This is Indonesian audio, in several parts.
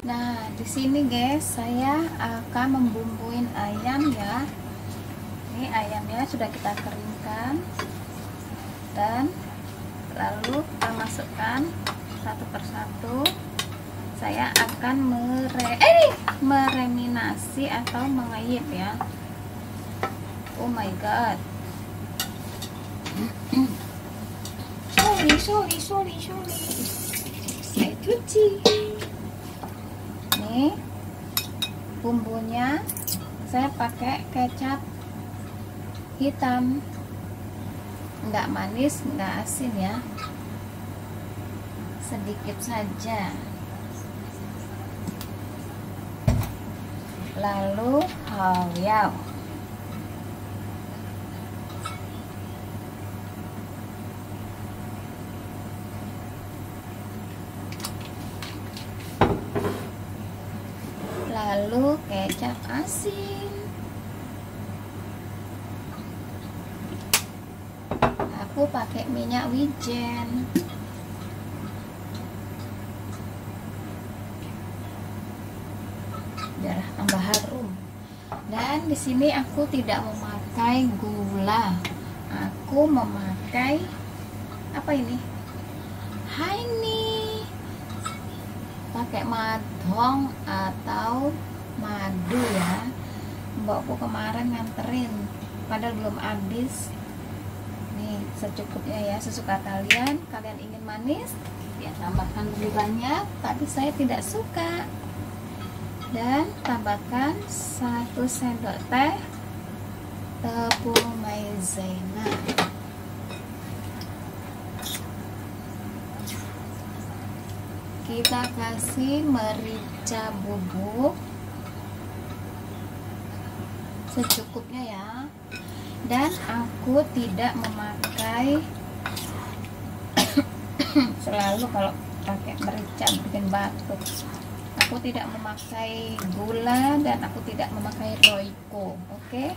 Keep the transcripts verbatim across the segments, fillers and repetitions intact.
Nah, di sini guys, saya akan membumbuin ayam ya. Ini ayamnya sudah kita keringkan. Dan lalu kita masukkan satu persatu. Saya akan mere eh, mereminasi atau mengayap ya. Oh my god. Sorry, sorry, sorry, sorry. Saya cuci. Ini bumbunya saya pakai kecap hitam, enggak manis enggak asin ya, sedikit saja. Lalu hawiyau, lalu kecap asin. Aku pakai minyak wijen. Darah tambah harum. Dan di sini aku tidak memakai gula. Aku memakai apa ini? Honey. Pakai madhong atau madu ya. Mbakku kemarin nganterin, padahal belum habis. Nih secukupnya ya, sesuka kalian. Kalian ingin manis, ya tambahkan lebih banyak. Tapi saya tidak suka. Dan tambahkan satu sendok teh tepung maizena. Kita kasih merica bubuk secukupnya ya. Dan aku tidak memakai selalu kalau pakai merica bikin batuk. Aku tidak memakai gula dan aku tidak memakai Royco. Oke, okay?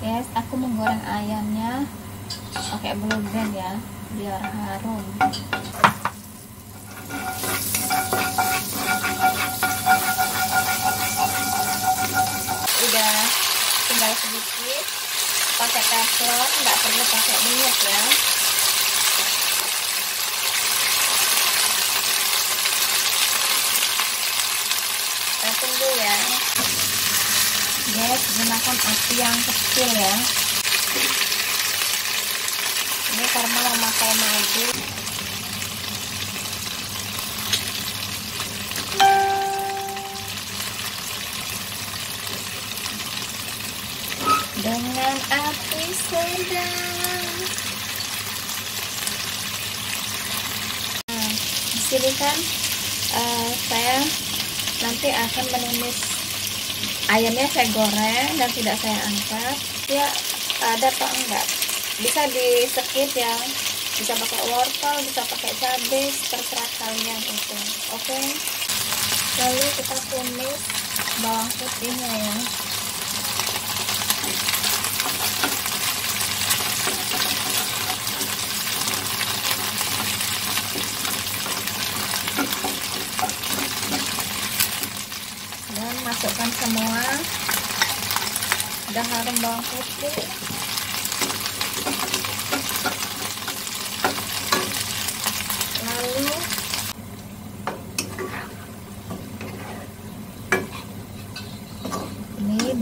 Guys, aku menggoreng ayamnya pakai blue band ya, biar harum. Udah tinggal sedikit, pakai teflon, nggak perlu pakai minyak ya. Kita tunggu ya guys, gunakan api yang kecil ya. Ini karena memakai madu. Dengan api sedang. Nah, di sini kan uh, saya nanti akan menumis ayamnya. Saya goreng dan tidak saya angkat. Ya ada atau enggak? Bisa di skip ya, bisa pakai wortel, bisa pakai cabai, terserah kalian itu. Oke, lalu kita tumis bawang putihnya ya. Dan masukkan semua. Udah harum bawang putih.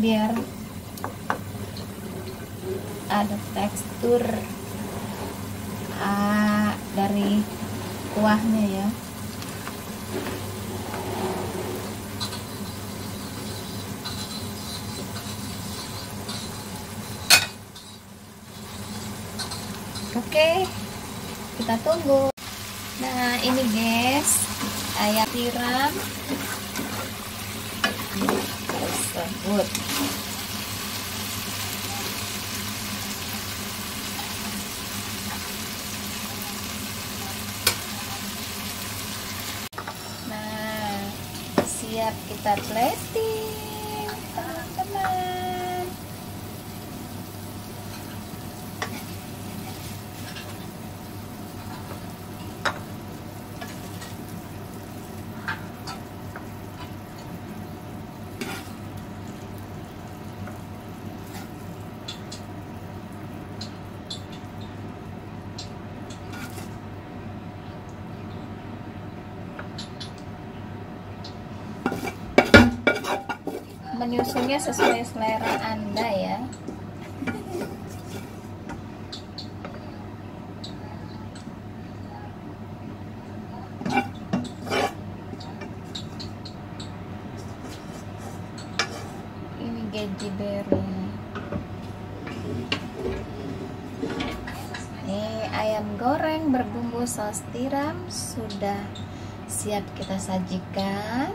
Biar ada tekstur ah, dari kuahnya ya. Oke, kita tunggu. Nah ini guys, ayam tiram tersebut. Nah, siap kita plating, teman-teman. menyusunnya sesuai selera Anda ya. Ini goji berry. Ini ayam goreng berbumbu saus tiram sudah siap kita sajikan.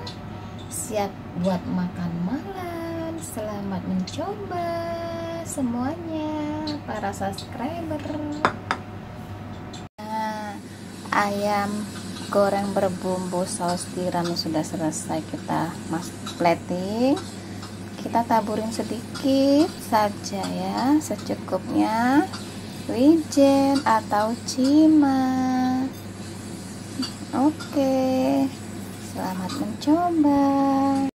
Siap buat makan malam. Selamat mencoba semuanya para subscriber. Nah, ayam goreng berbumbu saus tiram sudah selesai kita mas plating. Kita taburin sedikit saja ya, secukupnya wijen atau cima. Oke. Selamat mencoba.